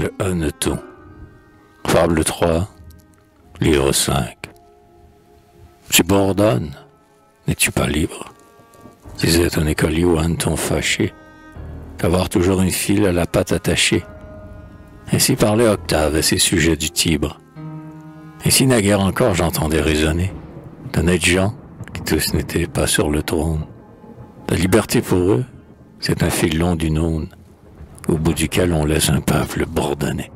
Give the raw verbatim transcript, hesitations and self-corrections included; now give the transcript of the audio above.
Le hanneton. Fable trois, livre cinq. Subordonne, n'es-tu pas libre? Disait un écolier au hanneton fâché, qu'avoir toujours une file à la patte attachée. Ainsi parlait Octave à ses sujets du Tibre. Ainsi naguère encore j'entendais résonner d'honnêtes gens qui tous n'étaient pas sur le trône. La liberté pour eux, c'est un fil long d'une onde, au bout duquel on laisse un peuple bourdonner.